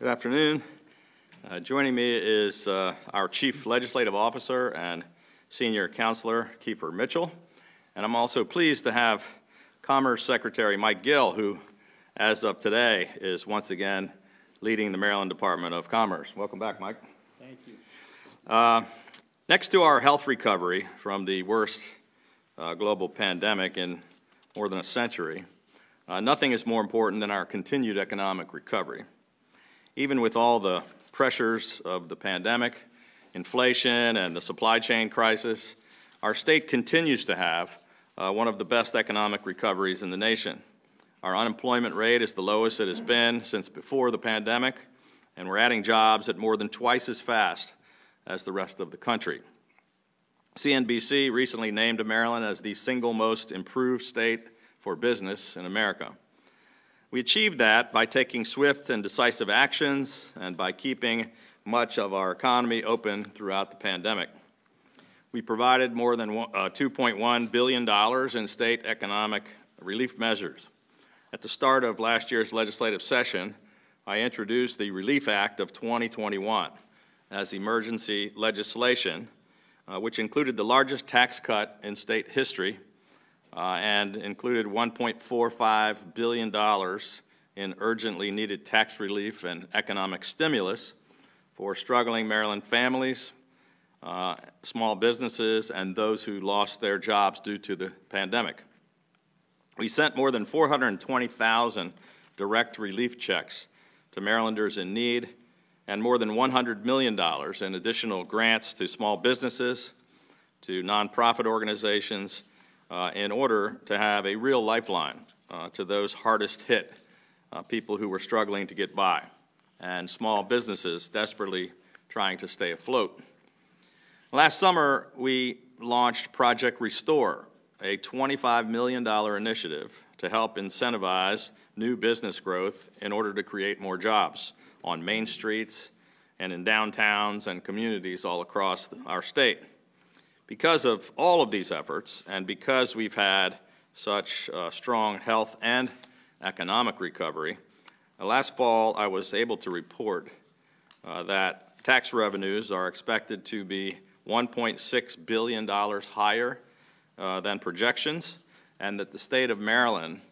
Good afternoon. Joining me is our Chief Legislative Officer and Senior Counselor, Kiefer Mitchell. And I'm also pleased to have Commerce Secretary Mike Gill, who, as of today, is once again leading the Maryland Department of Commerce. Welcome back, Mike. Thank you. Next to our health recovery from the worst global pandemic in more than a century, nothing is more important than our continued economic recovery. Even with all the pressures of the pandemic, inflation, and the supply chain crisis, our state continues to have one of the best economic recoveries in the nation. Our unemployment rate is the lowest it has been since before the pandemic, and we're adding jobs at more than twice as fast as the rest of the country. CNBC recently named Maryland as the single most improved state for business in America. We achieved that by taking swift and decisive actions and by keeping much of our economy open throughout the pandemic. We provided more than $2.1 billion in state economic relief measures. At the start of last year's legislative session, I introduced the Relief Act of 2021 as emergency legislation, which included the largest tax cut in state history and included $1.45 billion in urgently needed tax relief and economic stimulus for struggling Maryland families, small businesses, and those who lost their jobs due to the pandemic. We sent more than 420,000 direct relief checks to Marylanders in need and more than $100 million in additional grants to small businesses, to nonprofit organizations, in order to have a real lifeline to those hardest hit people who were struggling to get by and small businesses desperately trying to stay afloat. Last summer, we launched Project Restore, a $25 million initiative to help incentivize new business growth in order to create more jobs on main streets and in downtowns and communities all across our state. Because of all of these efforts and because we've had such strong health and economic recovery, last fall I was able to report that tax revenues are expected to be $1.6 billion higher than projections, and that the state of Maryland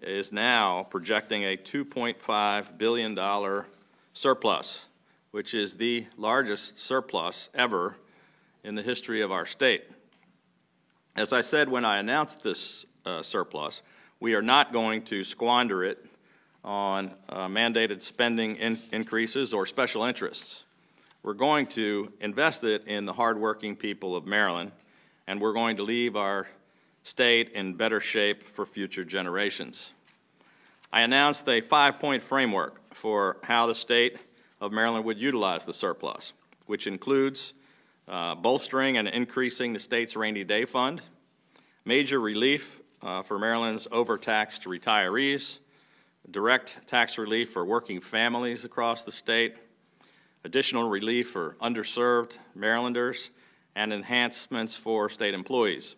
is now projecting a $2.5 billion surplus, which is the largest surplus ever in the history of our state. As I said when I announced this surplus, we are not going to squander it on mandated spending increases or special interests. We're going to invest it in the hardworking people of Maryland, and we're going to leave our state in better shape for future generations. I announced a 5-point framework for how the state of Maryland would utilize the surplus, which includes bolstering and increasing the state's rainy day fund, major relief for Maryland's overtaxed retirees, direct tax relief for working families across the state, additional relief for underserved Marylanders, and enhancements for state employees.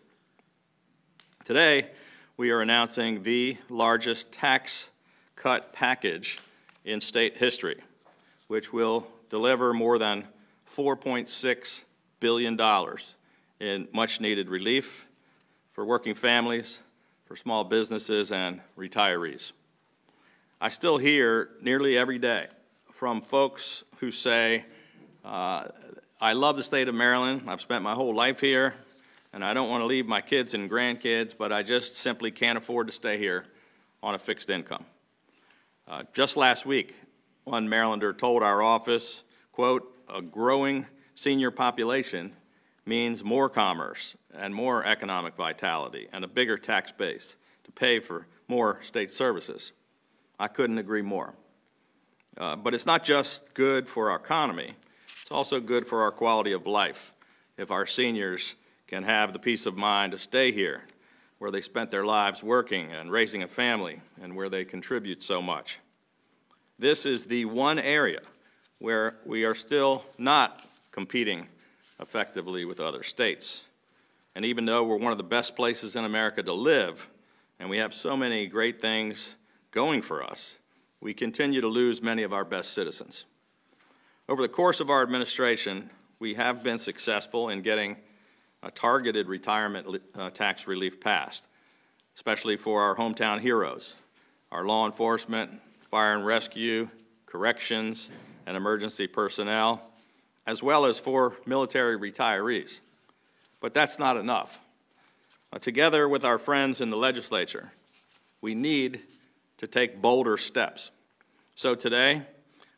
Today, we are announcing the largest tax cut package in state history, which will deliver more than $4.6 billion in much-needed relief for working families, for small businesses, and retirees. I still hear nearly every day from folks who say, I love the state of Maryland, I've spent my whole life here, and I don't want to leave my kids and grandkids, but I just simply can't afford to stay here on a fixed income. Just last week, one Marylander told our office, quote, "A growing senior population means more commerce and more economic vitality and a bigger tax base to pay for more state services." I couldn't agree more. But it's not just good for our economy, it's also good for our quality of life if our seniors can have the peace of mind to stay here where they spent their lives working and raising a family and where they contribute so much. This is the one area where we are still not competing effectively with other states. And even though we're one of the best places in America to live and we have so many great things going for us, we continue to lose many of our best citizens. Over the course of our administration, we have been successful in getting a targeted retirement tax relief passed, especially for our hometown heroes, our law enforcement, fire and rescue, corrections, and emergency personnel, as well as for military retirees. But that's not enough. Together with our friends in the legislature, we need to take bolder steps. So today,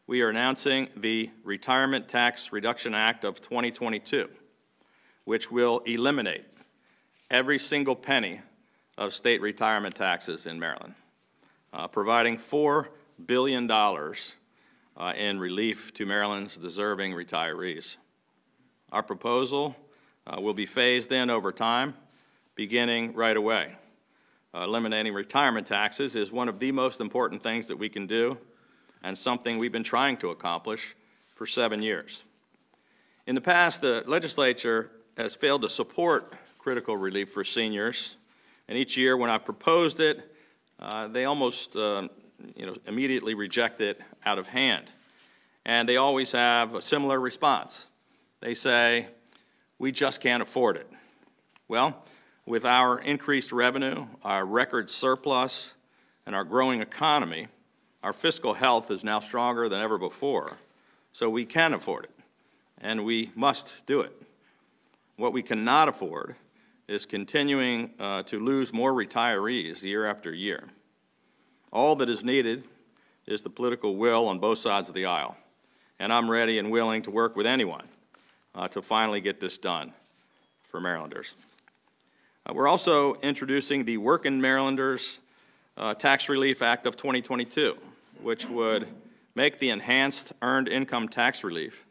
we are announcing the Retirement Tax Reduction Act of 2022, which will eliminate every single penny of state retirement taxes in Maryland, providing $4 billion in relief to Maryland's deserving retirees. Our proposal will be phased in over time, beginning right away. Eliminating retirement taxes is one of the most important things that we can do, and something we've been trying to accomplish for 7 years. In the past, the legislature has failed to support critical relief for seniors, and each year when I proposed it, they almost immediately reject it out of hand. And they always have a similar response. They say, we just can't afford it. Well, with our increased revenue, our record surplus, and our growing economy, our fiscal health is now stronger than ever before, so we can afford it, and we must do it. What we cannot afford is continuing to lose more retirees year after year. All that is needed is the political will on both sides of the aisle, and I'm ready and willing to work with anyone to finally get this done for Marylanders. We're also introducing the Working Marylanders Tax Relief Act of 2022, which would make the enhanced earned income tax relief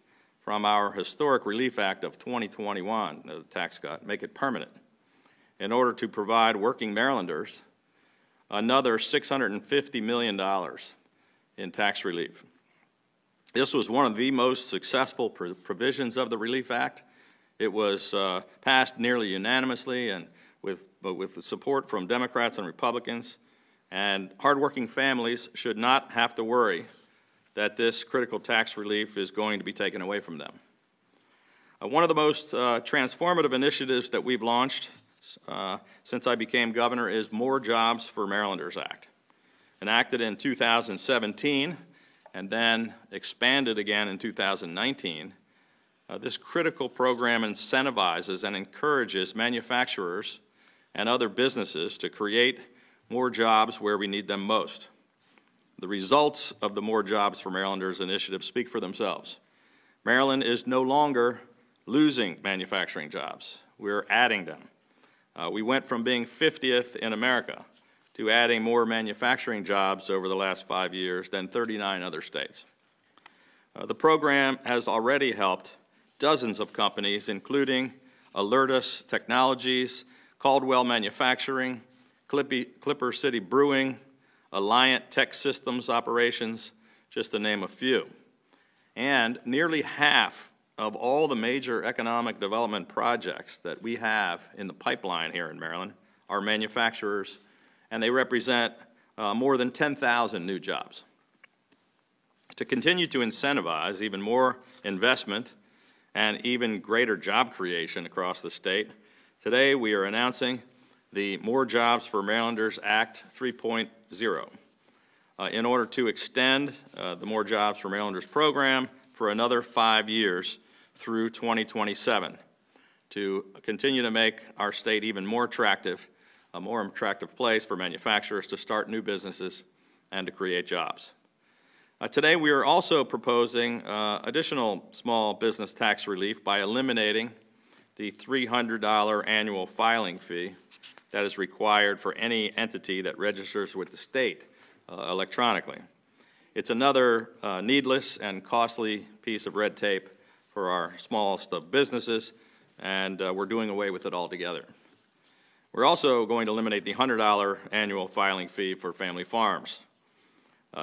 from our historic Relief Act of 2021, the tax cut, make it permanent in order to provide working Marylanders another $650 million in tax relief. This was one of the most successful provisions of the Relief Act. It was passed nearly unanimously and with support from Democrats and Republicans, and hardworking families should not have to worry that this critical tax relief is going to be taken away from them. One of the most transformative initiatives that we've launched since I became governor is More Jobs for Marylanders Act, enacted in 2017 and then expanded again in 2019. This critical program incentivizes and encourages manufacturers and other businesses to create more jobs where we need them most. The results of the More Jobs for Marylanders initiative speak for themselves. Maryland is no longer losing manufacturing jobs. We're adding them. We went from being 50th in America to adding more manufacturing jobs over the last 5 years than 39 other states. The program has already helped dozens of companies, including Alertus Technologies, Caldwell Manufacturing, Clipper City Brewing, Alliant Tech Systems Operations, just to name a few. And nearly half of all the major economic development projects that we have in the pipeline here in Maryland are manufacturers, and they represent more than 10,000 new jobs. To continue to incentivize even more investment and even greater job creation across the state, today we are announcing the More Jobs for Marylanders Act 3.0 in order to extend the More Jobs for Marylanders program for another 5 years through 2027 to continue to make our state even more attractive, a more attractive place for manufacturers to start new businesses and to create jobs. Today we are also proposing additional small business tax relief by eliminating the $300 annual filing fee that is required for any entity that registers with the state electronically. It's another needless and costly piece of red tape for our smallest of businesses, and we're doing away with it altogether. We're also going to eliminate the $100 annual filing fee for family farms.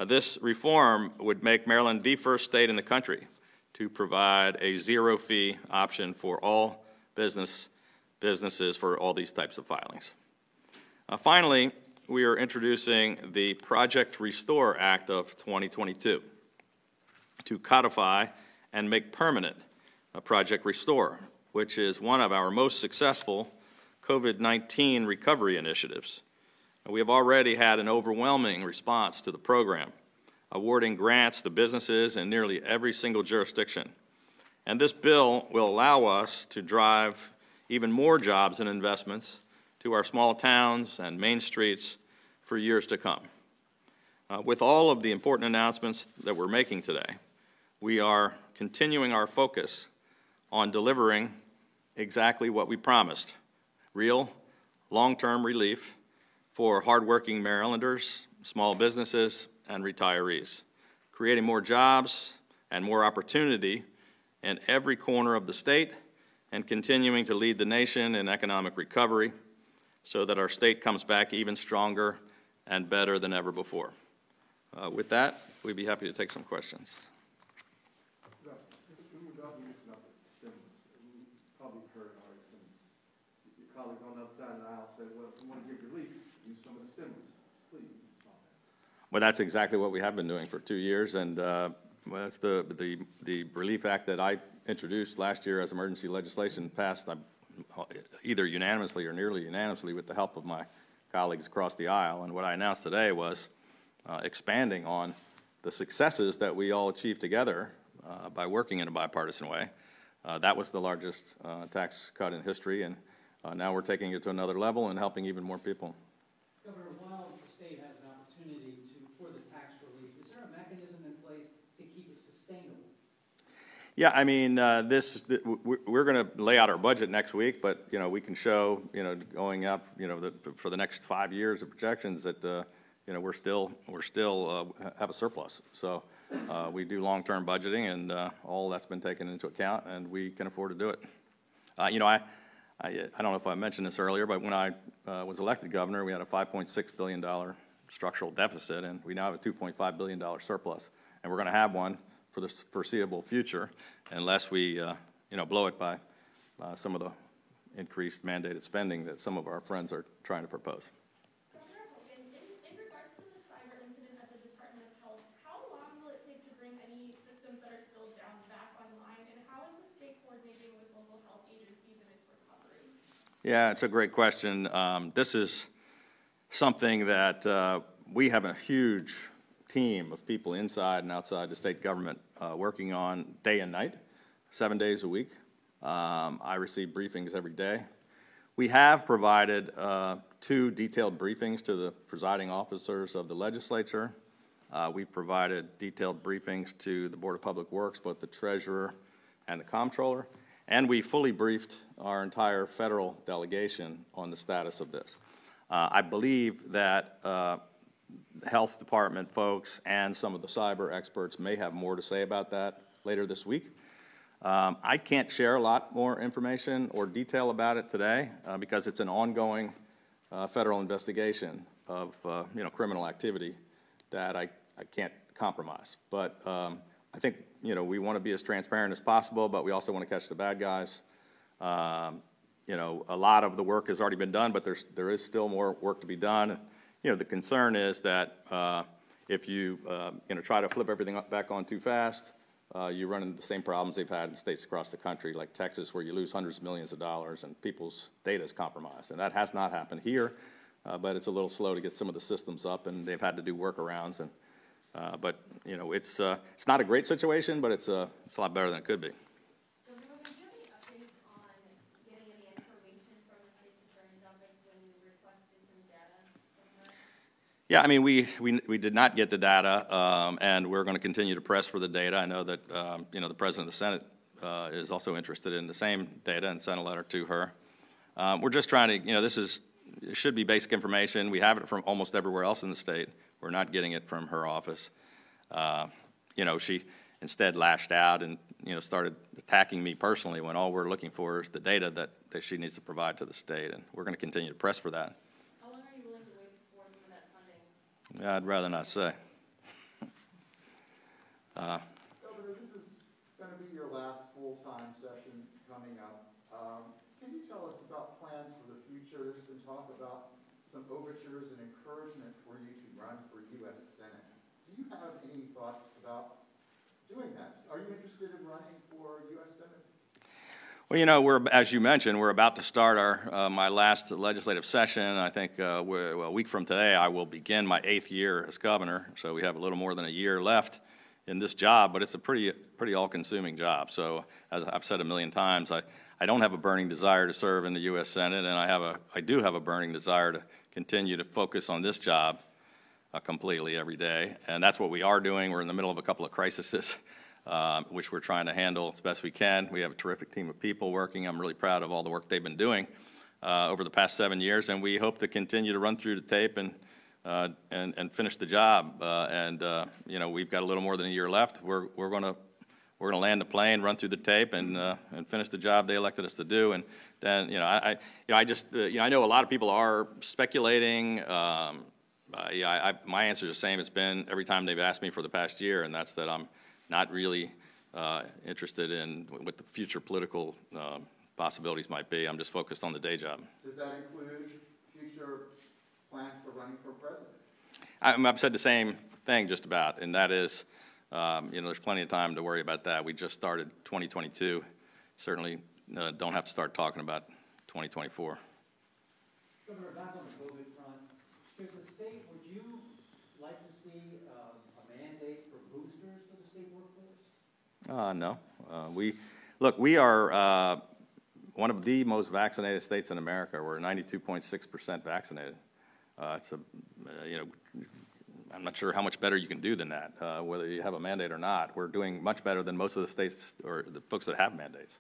This reform would make Maryland the first state in the country to provide a zero-fee option for all businesses for all these types of filings. Finally, we are introducing the Project Restore Act of 2022 to codify and make permanent Project Restore, which is one of our most successful COVID-19 recovery initiatives. We have already had an overwhelming response to the program, awarding grants to businesses in nearly every single jurisdiction. And this bill will allow us to drive even more jobs and investments to our small towns and main streets for years to come. With all of the important announcements that we're making today, we are continuing our focus on delivering exactly what we promised: real, long-term relief for hardworking Marylanders, small businesses, and retirees, creating more jobs and more opportunity in every corner of the state, and continuing to lead the nation in economic recovery so that our state comes back even stronger and better than ever before. With that, we'd be happy to take some questions. Colleagues on the other side of the aisle said, well, if you want to give relief, use some of the stimulus. Please. Well, that's exactly what we have been doing for 2 years, and well, that's the Relief Act that I introduced last year as emergency legislation, passed either unanimously or nearly unanimously with the help of my colleagues across the aisle. And what I announced today was expanding on the successes that we all achieved together by working in a bipartisan way. That was the largest tax cut in history, and now we're taking it to another level and helping even more people. Governor, while the state has an opportunity for the tax relief, is there a mechanism in place to keep it sustainable? Yeah, I mean, we're going to lay out our budget next week, but you know, we can show, you know, going up, you know, for the next 5 years of projections that you know, we're still have a surplus. So we do long-term budgeting, and all that's been taken into account, and we can afford to do it. You know, I don't know if I mentioned this earlier, but when I was elected governor, we had a $5.6 billion structural deficit, and we now have a $2.5 billion surplus. And we're going to have one for the foreseeable future unless we you know, blow it by some of the increased mandated spending that some of our friends are trying to propose. In regards to the cyber incident at the Department of Health, how long will it take to bring any systems that are still down back online, and how is the state coordinating with local health agencies in its recovery? Yeah, it's a great question. This is something that we have a huge team of people inside and outside the state government working on day and night, 7 days a week. I receive briefings every day. We have provided 2 detailed briefings to the presiding officers of the legislature. We've provided detailed briefings to the Board of Public Works, both the treasurer and the comptroller, and we fully briefed our entire federal delegation on the status of this. I believe that the health department folks and some of the cyber experts may have more to say about that later this week. I can't share a lot more information or detail about it today because it's an ongoing federal investigation of you know, criminal activity that I can't compromise. But I think, you know, we want to be as transparent as possible, but we also want to catch the bad guys. You know, a lot of the work has already been done, but there is still more work to be done. You know, the concern is that if you, you know, try to flip everything up back on too fast, you run into the same problems they've had in states across the country, like Texas, where you lose hundreds of millions of dollars and people's data is compromised. And that has not happened here, but it's a little slow to get some of the systems up, and they've had to do workarounds. And, but, you know, it's not a great situation, but it's a lot better than it could be. Yeah, I mean, we did not get the data, and we're going to continue to press for the data. I know that you know, the President of the Senate is also interested in the same data and sent a letter to her. We're just trying to, you know, it should be basic information. We have it from almost everywhere else in the state. We're not getting it from her office. You know, she instead lashed out and, you know, started attacking me personally when all we're looking for is the data that she needs to provide to the state, and we're going to continue to press for that. Yeah, I'd rather not say. Governor, this is going to be your last full-time session coming up. Can you tell us about plans for the future? There's been talk about some overtures and encouragement for you to run for U.S. Senate. Do you have any thoughts about doing that? Are you interested in running for U.S. Senate? Well, you know, we're, as you mentioned, we're about to start our my last legislative session. I think a week from today I will begin my 8th year as governor, so we have a little more than a year left in this job, but it's a pretty all-consuming job. So, as I've said a million times, I don't have a burning desire to serve in the U.S. Senate, and I do have a burning desire to continue to focus on this job completely every day, and that's what we are doing. We're in the middle of a couple of crises, which we're trying to handle as best we can. We have a terrific team of people working. I'm really proud of all the work they've been doing over the past 7 years, and we hope to continue to run through the tape and finish the job. You know, we've got a little more than a year left. We're going to land the plane, run through the tape, and finish the job they elected us to do. And then, you know, I know a lot of people are speculating. My answer is the same. It's been every time they've asked me for the past year, and that's that I'm not really interested in what the future political possibilities might be. I'm just focused on the day job. Does that include future plans for running for president? I've said the same thing just about, and that is, you know, there's plenty of time to worry about that. We just started 2022. Certainly don't have to start talking about 2024. Governor, back on the COVID front, excuse the state, would you like to see a mandate for boosters for the state workforce? No. We are one of the most vaccinated states in America. We're 92.6% vaccinated. You know, I'm not sure how much better you can do than that, whether you have a mandate or not. We're doing much better than most of the states or the folks that have mandates.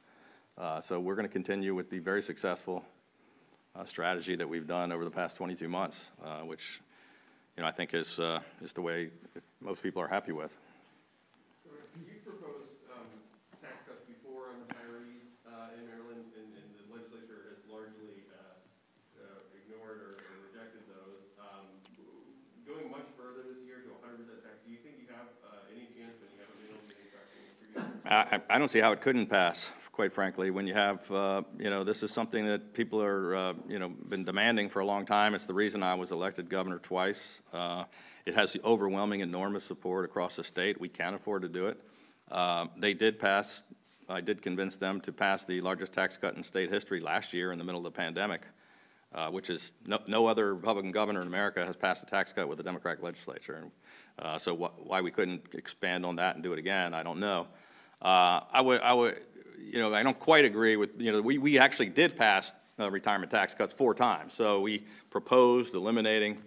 So we're going to continue with the very successful strategy that we've done over the past 22 months, which, you know, I think is the way that most people are happy with. You proposed tax cuts before on retirees in Maryland, and the legislature has largely ignored or rejected those. Going much further this year to 100% tax, do you think you have any chance when you have a middle manufacturing? I don't see how it couldn't pass, quite frankly, when you have, you know, this is something that people are, you know, been demanding for a long time. It's the reason I was elected governor twice. It has the overwhelming, enormous support across the state. We can't afford to do it. They did pass, I did convince them to pass the largest tax cut in state history last year in the middle of the pandemic, which is no other Republican governor in America has passed a tax cut with a Democratic legislature. And, so why we couldn't expand on that and do it again, I don't know. I would, you know, I don't quite agree with, you know, we actually did pass retirement tax cuts 4 times. So we proposed eliminating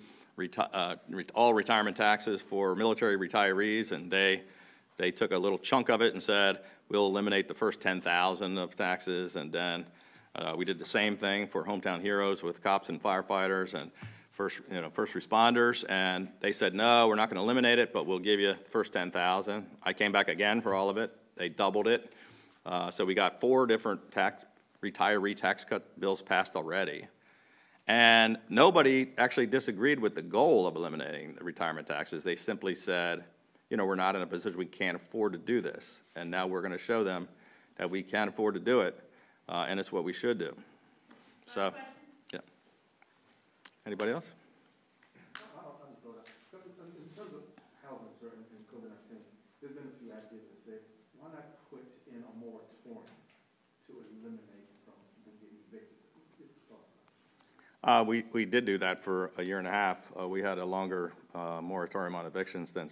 all retirement taxes for military retirees, and they took a little chunk of it and said, we'll eliminate the first 10,000 of taxes. And then we did the same thing for hometown heroes with cops and firefighters and first responders, and they said, no, we're not going to eliminate it, but we'll give you the first 10,000. I came back again for all of it. They doubled it. So we got 4 different retiree tax cut bills passed already. And nobody actually disagreed with the goal of eliminating the retirement taxes. They simply said, you know, we're not in a position, we can't afford to do this. And now we're going to show them that we can afford to do it, and it's what we should do. So, yeah. Anybody else? In terms of housing, certainly, and COVID-19, there's been a few ideas that say, why not put in a moratorium to eliminate from people getting evicted? We did do that for a year and a half. We had a longer moratorium on evictions than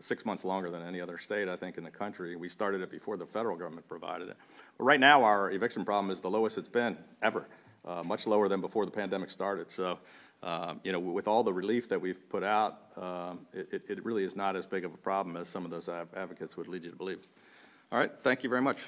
6 months longer than any other state, I think, in the country. We started it before the federal government provided it. But right now, our eviction problem is the lowest it's been ever, much lower than before the pandemic started. So, you know, with all the relief that we've put out, it really is not as big of a problem as some of those advocates would lead you to believe. All right, thank you very much.